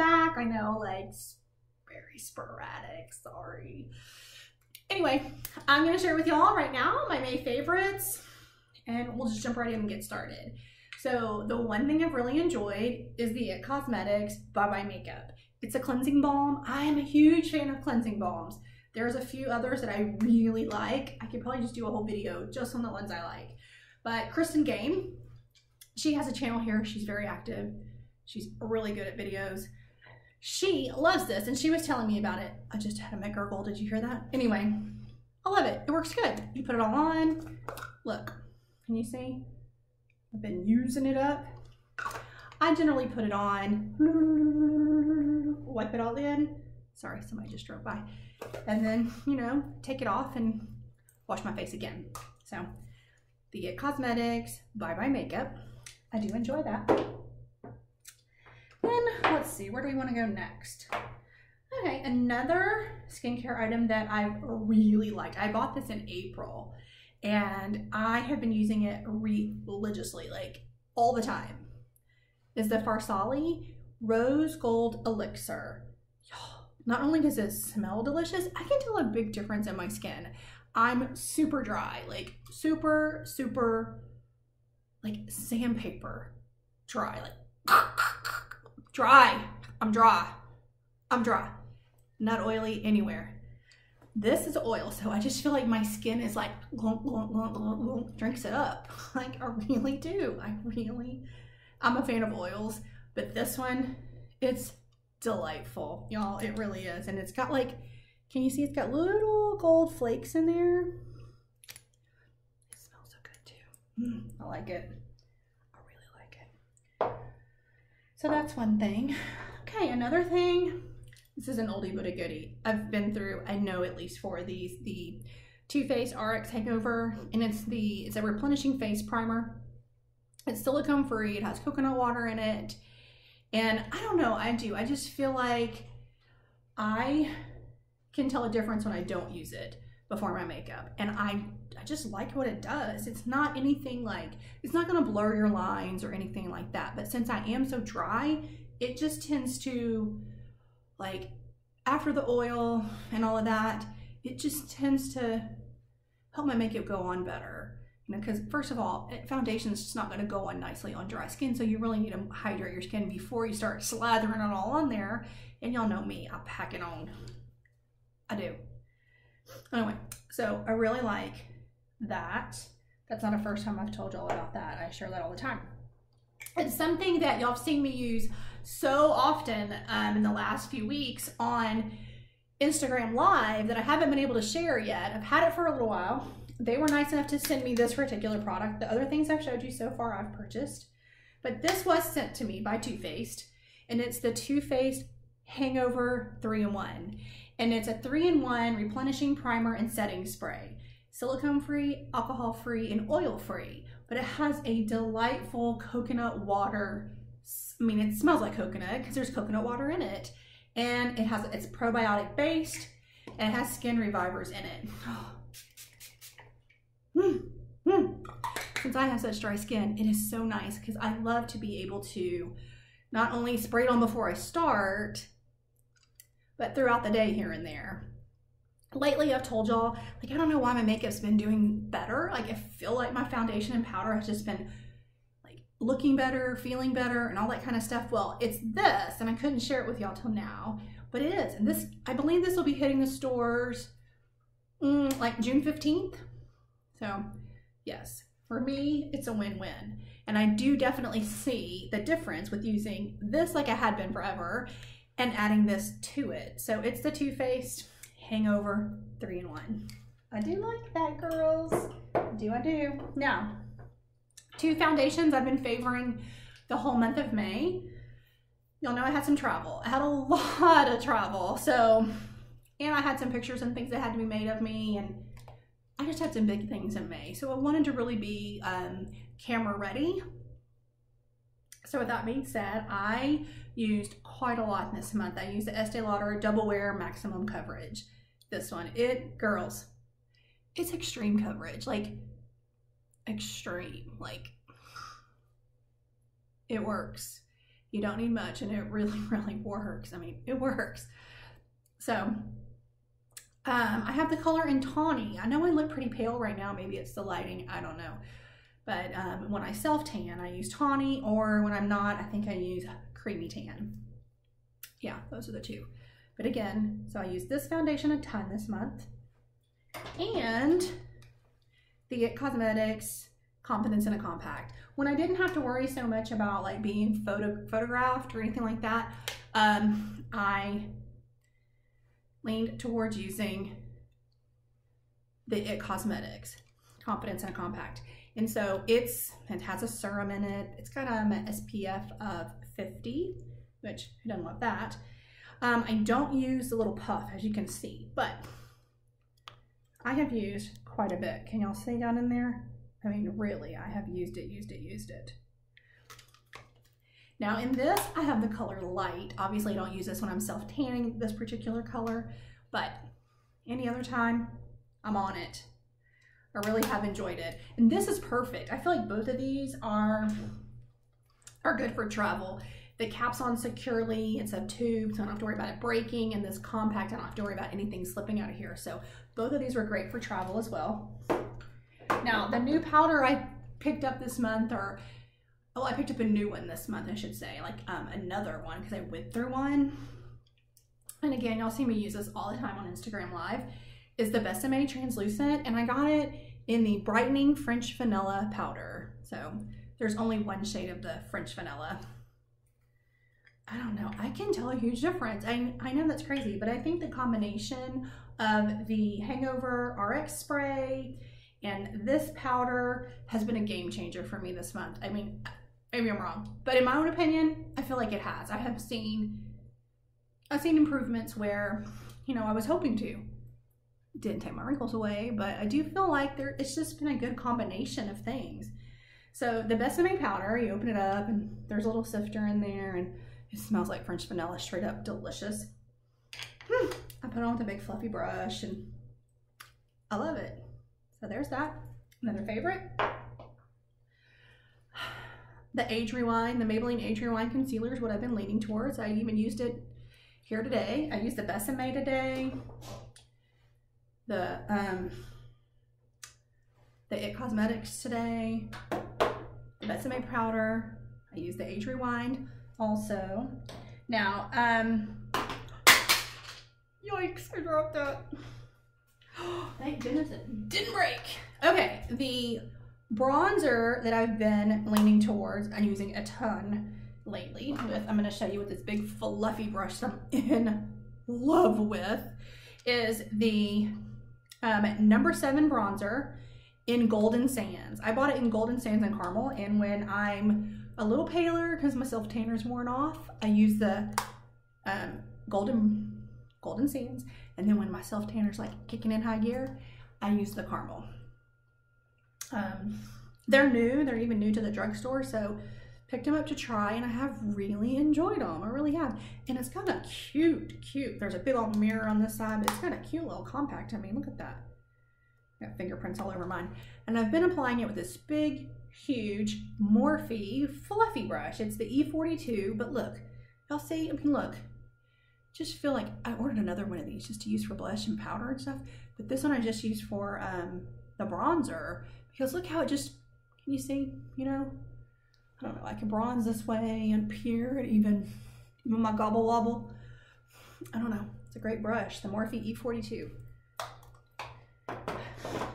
back. I know, like, very sporadic, sorry. Anyway, I'm gonna share with y'all right now my May favorites, and we'll just jump right in and get started. So the one thing I've really enjoyed is the IT Cosmetics Bye Bye Makeup. It's a cleansing balm. I am a huge fan of cleansing balms. There's a few others that I really like. I could probably just do a whole video just on the ones I like. But Kristen Game, she has a channel here. She's very active. She's really good at videos. She loves this, and she was telling me about it. I just had a McGurgle. Did you hear that? Anyway, I love it. It works good. You put it all on. Look, can you see? I've been using it up. I generally put it on, wipe it all in. Sorry, somebody just drove by. And then, you know, take it off and wash my face again. So, the IT Cosmetics Bye Bye Makeup. I do enjoy that. Then, let's see, where do we want to go next? Okay, another skincare item that I really liked. I bought this in April, and I have been using it religiously, like all the time, is the Farsali Rose Gold Elixir. Not only does it smell delicious, I can tell a big difference in my skin. I'm super dry, like super, super, like sandpaper dry, like dry. I'm dry. I'm dry. Not oily anywhere. This is oil, so I just feel like my skin is like glomp, glomp, glomp, glomp, glomp, drinks it up. Like I really do. I'm a fan of oils, but this one, it's delightful, y'all. It really is. And it's got like, can you see it's got little gold flakes in there? It smells so good too. I like it. I really like it. So that's one thing. Okay, another thing. This is an oldie but a goodie. I've been through, I know, at least four of these. The Too Faced Rx Hangover, and it's a replenishing face primer. It's silicone free. It has coconut water in it. And I don't know, I just feel like I can tell a difference when I don't use it before my makeup. And I just like what it does. It's not anything like, it's not gonna blur your lines or anything like that. But since I am so dry, it just tends to, like, after the oil and all of that, it just tends to help my makeup go on better. Because first of all, foundation is just not going to go on nicely on dry skin, so you really need to hydrate your skin before you start slathering it all on there. And y'all know me, I pack it on. I do. Anyway, so I really like that. That's not the first time I've told y'all about that. I share that all the time. It's something that y'all have seen me use so often in the last few weeks on Instagram Live that I haven't been able to share yet. I've had it for a little while. They were nice enough to send me this particular product. The other things I've showed you so far I've purchased, but this was sent to me by Too Faced, and it's the Too Faced Hangover 3-in-1. And it's a 3-in-1 replenishing primer and setting spray. Silicone-free, alcohol-free, and oil-free, but it has a delightful coconut water. I mean, it smells like coconut because there's coconut water in it, and it's probiotic-based, and it has skin revivers in it. Since I have such dry skin, it is so nice because I love to be able to not only spray it on before I start, but throughout the day here and there. Lately, I've told y'all, like, I don't know why my makeup's been doing better. Like, I feel like my foundation and powder has just been, like, looking better, feeling better, and all that kind of stuff. Well, it's this, and I couldn't share it with y'all till now, but it is. And this, I believe this will be hitting the stores like June 15th. So yes, for me, it's a win-win. And I do definitely see the difference with using this like I had been forever and adding this to it. So it's the Too Faced Hangover 3-in-1. I do like that, girls. I do. Now, two foundations I've been favoring the whole month of May. Y'all know I had some travel. I had a lot of travel. So, and I had some pictures and things that had to be made of me, and I just had some big things in May, so I wanted to really be camera ready. So with that being said, I used quite a lot this month. I used the Estee Lauder Double Wear Maximum Coverage. This one, girls, it's extreme coverage, like extreme, like it works. You don't need much, and it really, really works. I mean, it works. So I have the color in tawny. I know I look pretty pale right now. Maybe it's the lighting, I don't know. But when I self-tan, I use tawny, or when I'm not, I think I use creamy tan. Yeah, those are the two. But again, so I use this foundation a ton this month. And the IT Cosmetics Confidence in a Compact. When I didn't have to worry so much about like being photographed or anything like that, I leaned towards using the IT Cosmetics Confidence in a Compact. And so it has a serum in it. It's got an SPF of 50, which I don't love that. I don't use the little puff, as you can see, but I have used quite a bit. Can y'all see down in there? I mean, really, I have used it. Now in this, I have the color light. Obviously, I don't use this when I'm self-tanning, this particular color, but any other time, I'm on it. I really have enjoyed it. And this is perfect. I feel like both of these are good for travel. The cap's on securely, it's a tube, so I don't have to worry about it breaking, and this compact, I don't have to worry about anything slipping out of here. So both of these were great for travel as well. Now, the new powder I picked up this month, or, oh, I picked up a new one this month, I should say, like another one, because I went through one. And again, y'all see me use this all the time on Instagram Live, is the Besame Translucent, and I got it in the Brightening French Vanilla Powder. So there's only one shade of the French Vanilla. I don't know, I can tell a huge difference. I know that's crazy, but I think the combination of the Hangover Rx spray and this powder has been a game changer for me this month. I mean, maybe I'm wrong, but in my own opinion, I feel like it has. I have seen, improvements where, you know, I was hoping to. Didn't take my wrinkles away, but I do feel like it's just been a good combination of things. So the Besame powder, you open it up and there's a little sifter in there, and it smells like French vanilla, straight up delicious. I put it on with a big fluffy brush and I love it. So there's that. Another favorite. The Age Rewind, the Maybelline Age Rewind Concealer is what I've been leaning towards. I even used it here today. I used the Besame today. The IT Cosmetics today, the Besame powder. I use the Age Rewind also. Now, yikes, I dropped that. Oh, thank goodness it didn't break. Okay, the bronzer that I've been leaning towards and using a ton lately with, I'm gonna show you with this big fluffy brush that I'm in love with, is the No. 7 bronzer in Golden Sands. I bought it in Golden Sands and Caramel, and when I'm a little paler because my self-tanner's worn off, I use the Golden Sands, and then when my self-tanner's like kicking in high gear, I use the Caramel. They're new, they're even new to the drugstore, so picked them up to try, and I have really enjoyed them. I really have. And it's got a cute, there's a big old mirror on this side, but it's got a cute little compact. I mean, look at that. Got fingerprints all over mine. And I've been applying it with this big, huge Morphe fluffy brush. It's the E42, but look, y'all see, I mean, look, just feel like I ordered another one of these just to use for blush and powder and stuff. But this one I just use for the bronzer, because look how it just, can you see, you know? I don't know, I can bronze this way and peer and even my gobble wobble. I don't know, it's a great brush, the Morphe E42.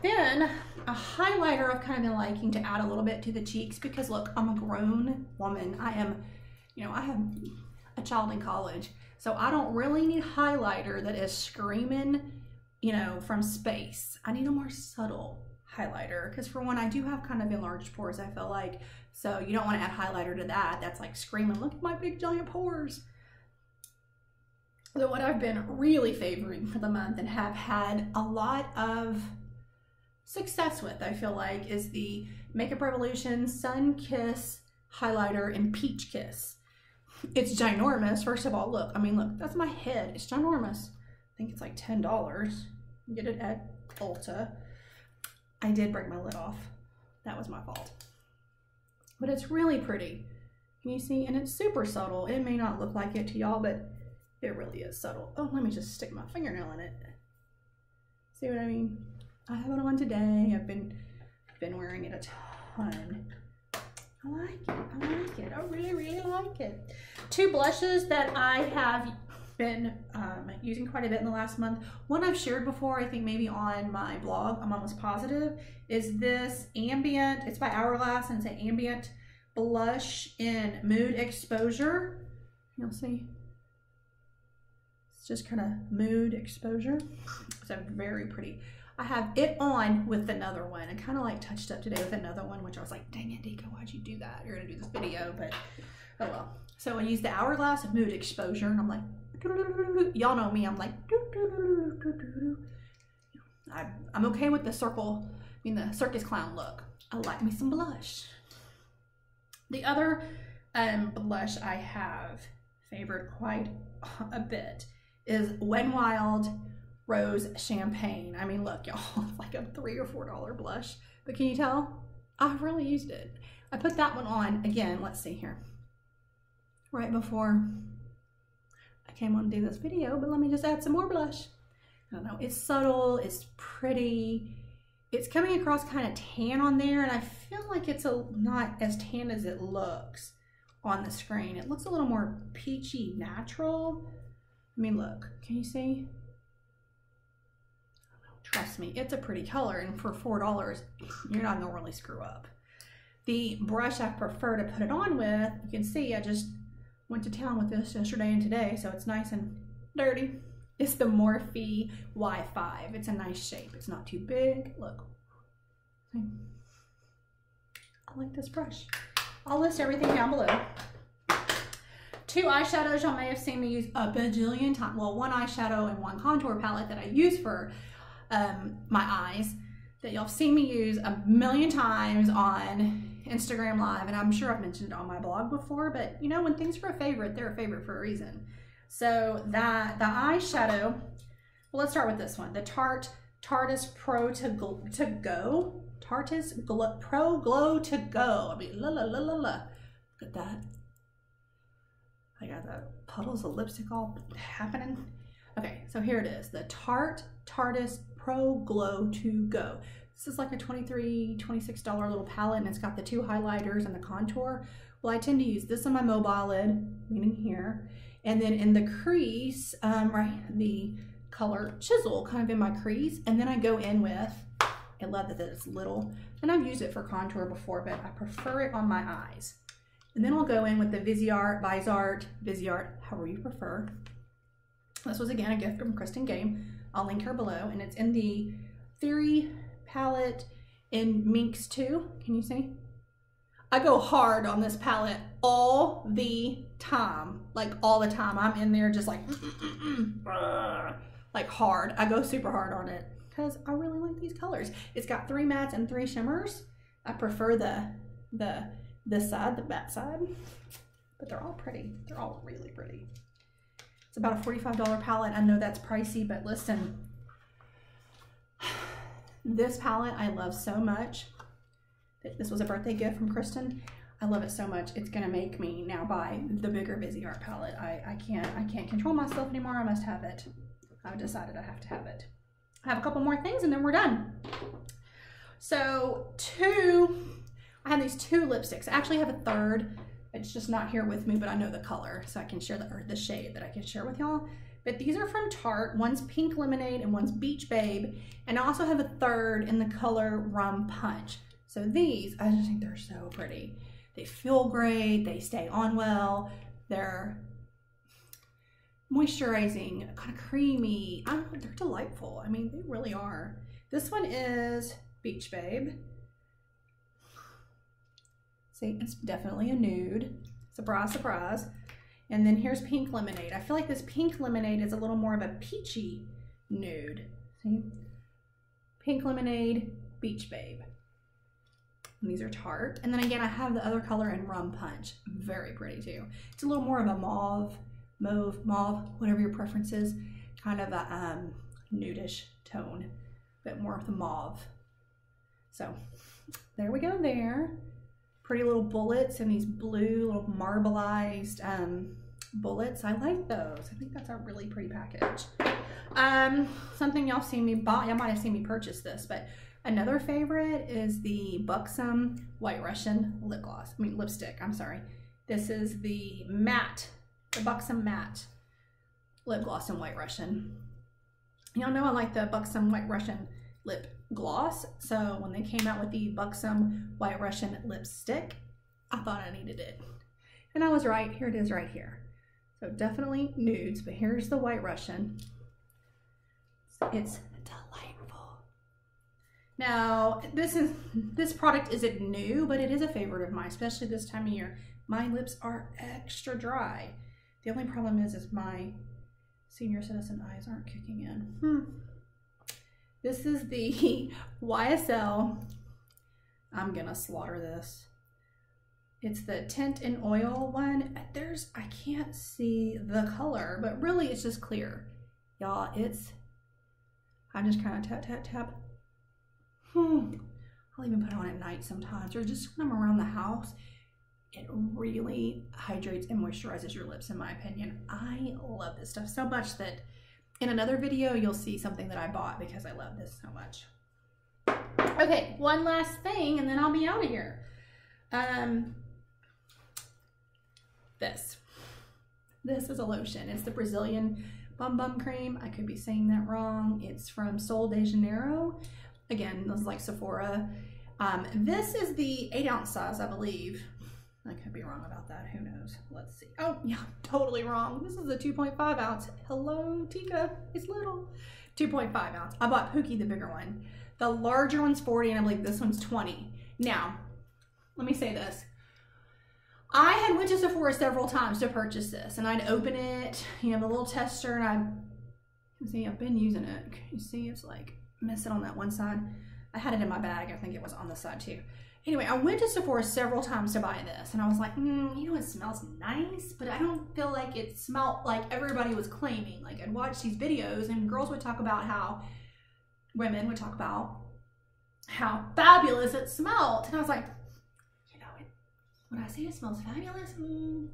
Then a highlighter I've kind of been liking to add a little bit to the cheeks, because look, I'm a grown woman. I am, you know, I have a child in college, so I don't really need highlighter that is screaming, you know, from space. I need a more subtle highlighter, because for one, I do have kind of enlarged pores, I feel like, so you don't want to add highlighter to that. That's like screaming, look at my big giant pores. So what I've been really favoring for the month and have had a lot of success with, I feel like, is the Makeup Revolution Sun Kiss Highlighter in Peach Kiss. It's ginormous, first of all. Look, I mean, look, that's my head. It's ginormous. I think it's like $10. You get it at Ulta. I did break my lid off. That was my fault. But it's really pretty. You see, and it's super subtle. It may not look like it to y'all, but it really is subtle. Oh, let me just stick my fingernail in it. See what I mean? I have it on today. I've been wearing it a ton. I like it. I like it. I really, really like it. Two blushes that I have been using quite a bit in the last month. One I've shared before, I think maybe on my blog, I'm almost positive, is this Ambient. It's by Hourglass, and it's an ambient blush in Mood Exposure. You'll see. It's just kind of Mood Exposure. It's a very pretty. I have it on with another one. I kind of like touched up today with another one, which I was like, dang it, Dika, why'd you do that? You're gonna do this video, but oh well. So I used the Hourglass of Mood Exposure, and I'm like, y'all know me, I'm like, I'm okay with the circle, I mean the circus clown look. I like me some blush. The other blush I have favored quite a bit is Wet n Wild Rose Champagne. I mean, look, y'all, it's like a $3 or $4 blush, but can you tell? I've really used it. I put that one on again, let's see here, right before I came on to do this video, but let me just add some more blush. I don't know, it's subtle, it's pretty, it's coming across kind of tan on there, and I feel like it's not as tan as it looks on the screen. It looks a little more peachy natural. I mean, look, can you see? Trust me, it's a pretty color, and for $4, you're not gonna really screw up. The brush I prefer to put it on with, you can see I just went to town with this yesterday and today, so it's nice and dirty. It's the Morphe Y5. It's a nice shape. It's not too big. Look, I like this brush. I'll list everything down below. Two eyeshadows y'all may have seen me use a bajillion times. Well, one eyeshadow and one contour palette that I use for my eyes that y'all have seen me use a million times on Instagram Live, and I'm sure I've mentioned it on my blog before, but you know, when things are a favorite, they're a favorite for a reason. So that the eyeshadow, well, let's start with this one, the Tarte Tarte's Pro Glow To Go. I mean, look at that. I got the puddles of lipstick all happening. Okay, so here it is, the Tarte's Pro Glow To Go. This is like a $23, $26 little palette, and it's got the two highlighters and the contour. Well, I tend to use this on my mobile lid, meaning here, and then in the crease, right, the color Chisel kind of in my crease, and then I go in with, I love that it's little, and I've used it for contour before, but I prefer it on my eyes. And then I'll go in with the Viseart, however you prefer. This was again a gift from Kristen Game. I'll link her below, and it's in the Theory palette in Minx 2. Can you see? I go hard on this palette all the time. Like all the time. I'm in there just like, like hard. I go super hard on it because I really like these colors. It's got three mattes and three shimmers. I prefer this side, the matte side, but they're all pretty. They're all really pretty. It's about a $45 palette. I know that's pricey, but listen, this palette I love so much. This was a birthday gift from Kristen. I love it so much. It's gonna make me now buy the bigger Viseart palette. I can't control myself anymore. I must have it. I've decided I have to have it. I have a couple more things and then we're done. So I have these two lipsticks. I actually have a third. It's just not here with me, but I know the color, so I can share the shade that I can share with y'all. But these are from Tarte. One's Pink Lemonade and one's Beach Babe. And I also have a third in the color Rum Punch. So these, I just think they're so pretty. They feel great, they stay on well, they're moisturizing, kind of creamy. I don't know, they're delightful. I mean, they really are. This one is Beach Babe. See, it's definitely a nude. Surprise, surprise. And then here's Pink Lemonade. I feel like this Pink Lemonade is a little more of a peachy nude. See? Pink Lemonade, Beach Babe. And these are Tarte. And then again, I have the other color in Rum Punch. Very pretty too. It's a little more of a mauve, whatever your preference is. Kind of a nudish tone, but more of the mauve. So there we go there. pretty little bullets and these blue little marbleized bullets. I like those. I think that's a really pretty package. Something y'all seen me buy, y'all might have seen me purchase this, but another favorite is the Buxom White Russian lip gloss. I mean lipstick, I'm sorry. This is the matte, the Buxom matte lip gloss in White Russian. Y'all know I like the Buxom White Russian lip gloss, so when they came out with the Buxom White Russian lipstick, I thought I needed it. And I was right, here it is right here. So definitely nudes, but here's the White Russian. It's delightful. Now, this product isn't new, but it is a favorite of mine, especially this time of year. My lips are extra dry. The only problem is my senior citizen eyes aren't kicking in. This is the YSL. I'm gonna slaughter this. It's the tint and oil one. There's, I can't see the color, but really it's just clear. Y'all, it's, I'm just kind of tap, tap, tap. I'll even put it on at night sometimes, or just when I'm around the house. It really hydrates and moisturizes your lips, in my opinion. I love this stuff so much that in another video, you'll see something that I bought because I love this so much. Okay, one last thing, and then I'll be out of here. This is a lotion. It's the Brazilian Bum Bum Cream. I could be saying that wrong. It's from Sol de Janeiro. Again, this is like Sephora. This is the 8-ounce size, I believe. I could be wrong about that, who knows? Let's see. Oh, yeah, I'm totally wrong. This is a 2.5 ounce. Hello, Tika, it's little. 2.5 ounce. I bought Pookie, the bigger one. The larger one's 40, and I believe this one's 20. Now, let me say this. I had went to Sephora several times to purchase this, and I'd open it, you know, the little tester, and I've been using it. You see, it's like missing on that one side. I had it in my bag, I think it was on the side too. Anyway, I went to Sephora several times to buy this, and I was like, you know, it smells nice, but I don't feel like it smelled like everybody was claiming. Like, I'd watch these videos, and girls would talk about how, women would talk about how fabulous it smelled. And I was like, you know, when I say it smells fabulous, no.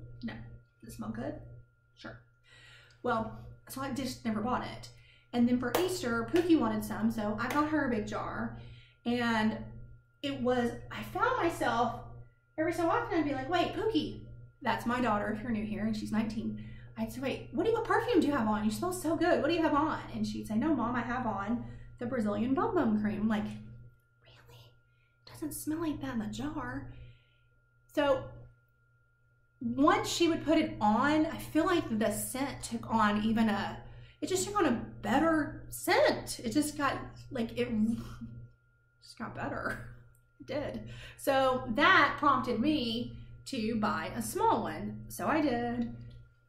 Does it smell good? Sure. Well, so I just never bought it. And then for Easter, Pookie wanted some, so I got her a big jar, and I found myself every so often I'd be like, wait, Pookie, that's my daughter if you're new here, and she's 19. I'd say, wait, what perfume do you have on? You smell so good. What do you have on? And she'd say, no, Mom, I have on the Brazilian Bum Bum Cream. I'm like, really? It doesn't smell like that in the jar. So once she would put it on, I feel like the scent took on even a, it just took on a better scent. It just got, like, it just got better. Did. So that prompted me to buy a small one. So I did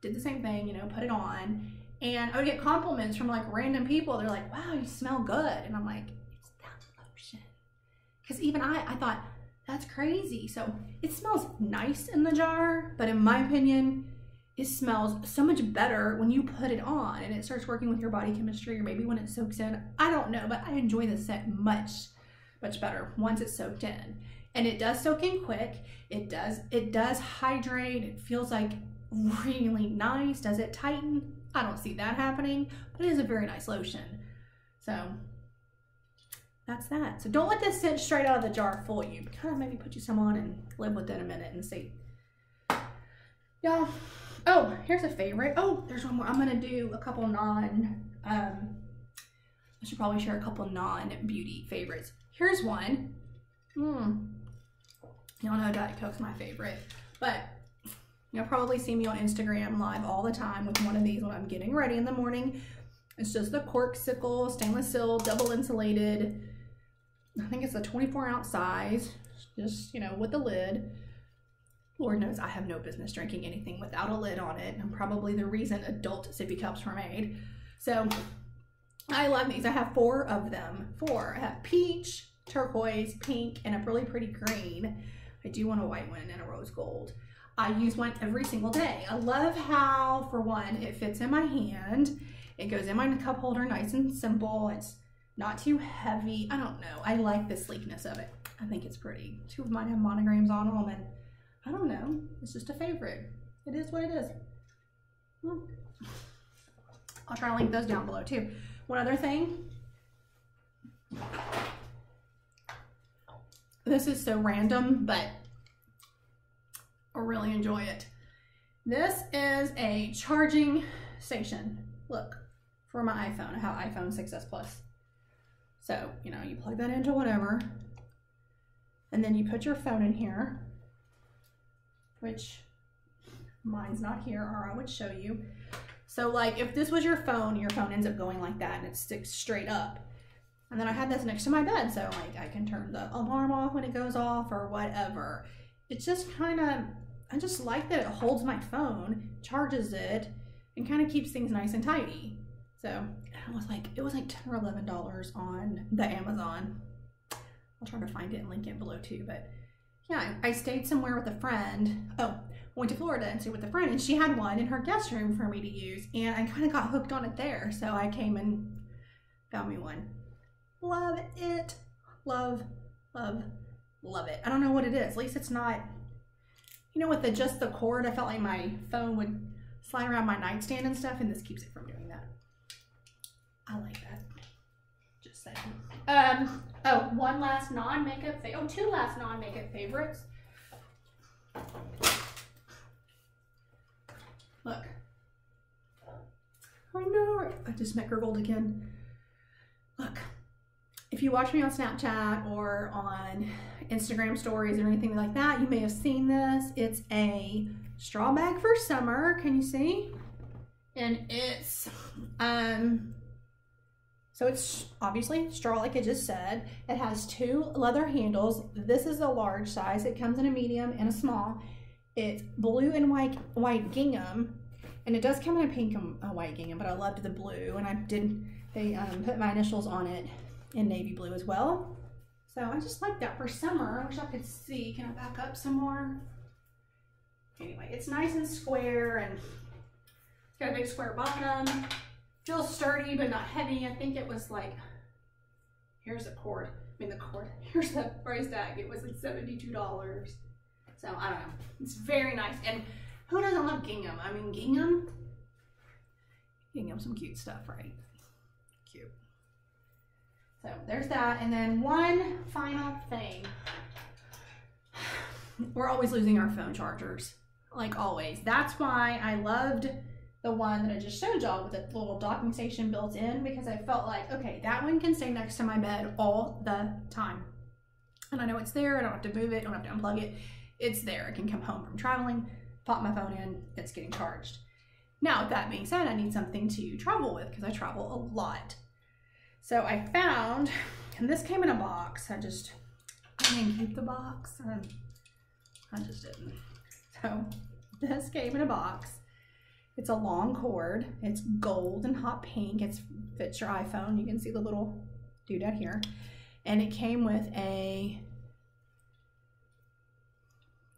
the same thing, you know, put it on, and I would get compliments from like random people. They're like, wow, you smell good. And I'm like, it's that lotion. Cause even I thought that's crazy. So it smells nice in the jar, but in my opinion, it smells so much better when you put it on and it starts working with your body chemistry, or maybe when it soaks in, I don't know, but I enjoy the scent much better once it's soaked in. And it does soak in quick. It does hydrate. It feels like really nice. Does it tighten? I don't see that happening, but it is a very nice lotion. So that's that. So don't let this sit straight out of the jar fool you. Kind of maybe put you some on and live with it a minute and see. Y'all, oh, here's a favorite. Oh, there's one more. I'm gonna do a couple I should probably share a couple non-beauty favorites. Here's one. Y'all know Diet Coke's my favorite, but you'll probably see me on Instagram live all the time with one of these when I'm getting ready in the morning. It's just the Corksicle stainless steel, double insulated. I think it's a 24-ounce size, just, you know, with the lid. Lord knows I have no business drinking anything without a lid on it, and probably the reason adult sippy cups were made. So I love these. I have four of them. I have peach, turquoise, pink, and a really pretty green. I do want a white one and a rose gold. I use one every single day. I love how, for one, it fits in my hand. It goes in my cup holder nice and simple. It's Not too heavy. I don't know. I like the sleekness of it. I think it's pretty. Two of mine have monograms on them, and I don't know. It's just a favorite. It is what it is. I'll try to link those down below too. One other thing. This is so random, but I really enjoy it. This is a charging station. Look, for my iPhone. I have iPhone 6s Plus. So, you know, you plug that into whatever, and then you put your phone in here, which mine's not here, or I would show you. So like if this was your phone ends up going like that and it sticks straight up. And then I had this next to my bed, so like I can turn the alarm off when it goes off or whatever. It's just kind of, I just like that it holds my phone, charges it, and kind of keeps things nice and tidy. So it was like $10 or $11 on the Amazon. I'll try to find it and link it below too, but yeah, I stayed somewhere with a friend. Oh, went to Florida and stayed with a friend, and she had one in her guest room for me to use, and I kind of got hooked on it there, so I came and found me one. Love it. Love, love, love it. I don't know what it is. At least it's not, you know, with the just the cord, I felt like my phone would slide around my nightstand and stuff, and this keeps it from doing that. I like that. Just saying. Oh, one last non-makeup favorite. Oh, two last non-makeup favorites. Look. I know. I just met her gold again. Look. If you watch me on Snapchat or on Instagram stories or anything like that, you may have seen this. It's a straw bag for summer. Can you see? And it's, so it's obviously straw like I just said. It has two leather handles. This is a large size. It comes in a medium and a small. It's blue and white gingham. And it does come in a pink and a white gingham, but I loved the blue. And I did, they put my initials on it in navy blue as well. So I just like that for summer. I wish I could see. Can I back up some more? Anyway, it's nice and square and it's got a big square bottom. Feels sturdy, but not heavy. I think it was like, here's the cord. I mean the cord, here's the price tag. It was like $72. So I don't know, it's very nice. And who doesn't love gingham? I mean, gingham's some cute stuff, right? Cute. So there's that. And then one final thing. We're always losing our phone chargers, like always. That's why I loved the one that I just showed y'all with the little docking station built in, because I felt like, okay, that one can stay next to my bed all the time. And I know it's there, I don't have to move it, I don't have to unplug it. It's there, I can come home from traveling, pop my phone in, it's getting charged. Now, with that being said, I need something to travel with because I travel a lot. So I found, and this came in a box, I didn't keep the box, I just didn't. So this came in a box. It's a long cord. It's gold and hot pink. It fits your iPhone. You can see the little dude out here. And it came with a,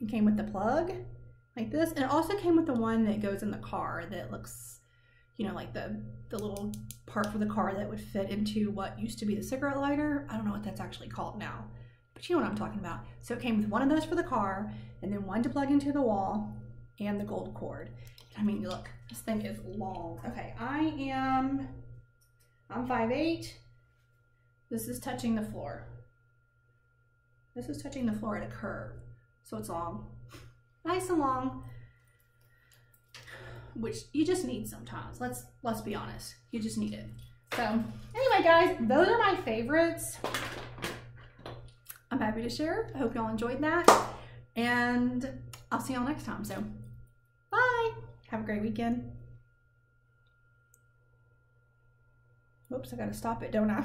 it came with the plug like this. And it also came with the one that goes in the car that looks, you know, like the little part for the car that would fit into what used to be the cigarette lighter. I don't know what that's actually called now, but you know what I'm talking about. So it came with one of those for the car and then one to plug into the wall and the gold cord. I mean, look, this thing is long. Okay, I'm 5'8". This is touching the floor. This is touching the floor at a curve. So it's long, nice and long, which you just need sometimes. Let's be honest, you just need it. So anyway, guys, those are my favorites. I'm happy to share. I hope y'all enjoyed that. And I'll see y'all next time, so bye. Have a great weekend. Oops, I gotta stop it, don't I?